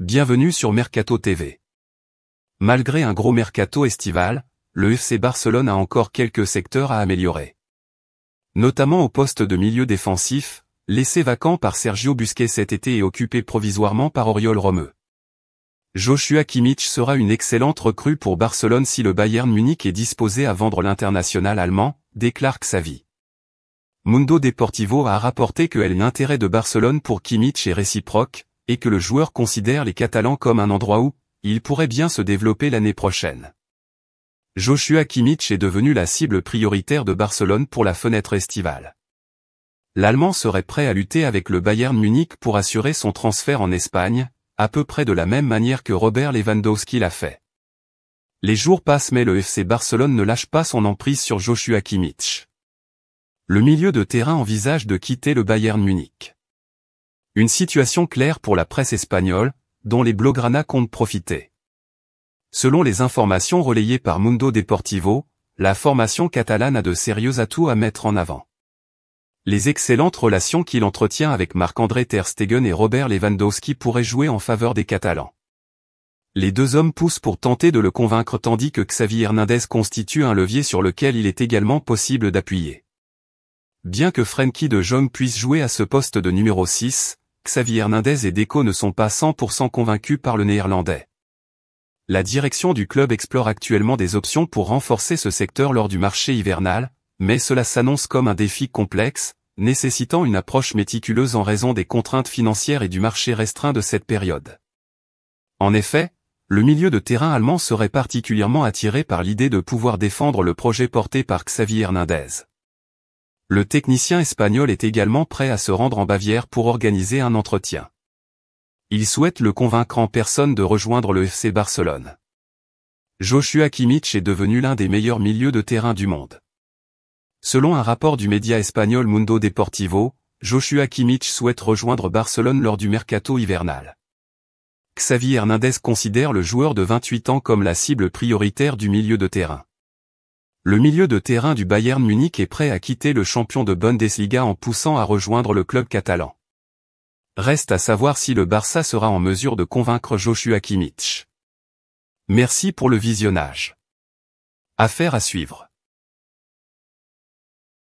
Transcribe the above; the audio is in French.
Bienvenue sur Mercato TV. Malgré un gros mercato estival, le FC Barcelone a encore quelques secteurs à améliorer. Notamment au poste de milieu défensif, laissé vacant par Sergio Busquets cet été et occupé provisoirement par Oriol Romeu. Joshua Kimmich sera une excellente recrue pour Barcelone si le Bayern Munich est disposé à vendre l'international allemand, déclare Xavi. Mundo Deportivo a rapporté que l'intérêt de Barcelone pour Kimmich est réciproque, et que le joueur considère les Catalans comme un endroit où il pourrait bien se développer l'année prochaine. Joshua Kimmich est devenu la cible prioritaire de Barcelone pour la fenêtre estivale. L'Allemand serait prêt à lutter avec le Bayern Munich pour assurer son transfert en Espagne, à peu près de la même manière que Robert Lewandowski l'a fait. Les jours passent mais le FC Barcelone ne lâche pas son emprise sur Joshua Kimmich. Le milieu de terrain envisage de quitter le Bayern Munich. Une situation claire pour la presse espagnole, dont les Blaugrana comptent profiter. Selon les informations relayées par Mundo Deportivo, la formation catalane a de sérieux atouts à mettre en avant. Les excellentes relations qu'il entretient avec Marc-André Ter Stegen et Robert Lewandowski pourraient jouer en faveur des Catalans. Les deux hommes poussent pour tenter de le convaincre tandis que Xavi Hernandez constitue un levier sur lequel il est également possible d'appuyer. Bien que Frenkie de Jong puisse jouer à ce poste de numéro 6, Xavi Hernandez et Deco ne sont pas 100% convaincus par le néerlandais. La direction du club explore actuellement des options pour renforcer ce secteur lors du marché hivernal, mais cela s'annonce comme un défi complexe, nécessitant une approche méticuleuse en raison des contraintes financières et du marché restreint de cette période. En effet, le milieu de terrain allemand serait particulièrement attiré par l'idée de pouvoir défendre le projet porté par Xavi Hernandez. Le technicien espagnol est également prêt à se rendre en Bavière pour organiser un entretien. Il souhaite le convaincre en personne de rejoindre le FC Barcelone. Joshua Kimmich est devenu l'un des meilleurs milieux de terrain du monde. Selon un rapport du média espagnol Mundo Deportivo, Joshua Kimmich souhaite rejoindre Barcelone lors du mercato hivernal. Xavi Hernandez considère le joueur de 28 ans comme la cible prioritaire du milieu de terrain. Le milieu de terrain du Bayern Munich est prêt à quitter le champion de Bundesliga en poussant à rejoindre le club catalan. Reste à savoir si le Barça sera en mesure de convaincre Joshua Kimmich. Merci pour le visionnage. Affaire à suivre.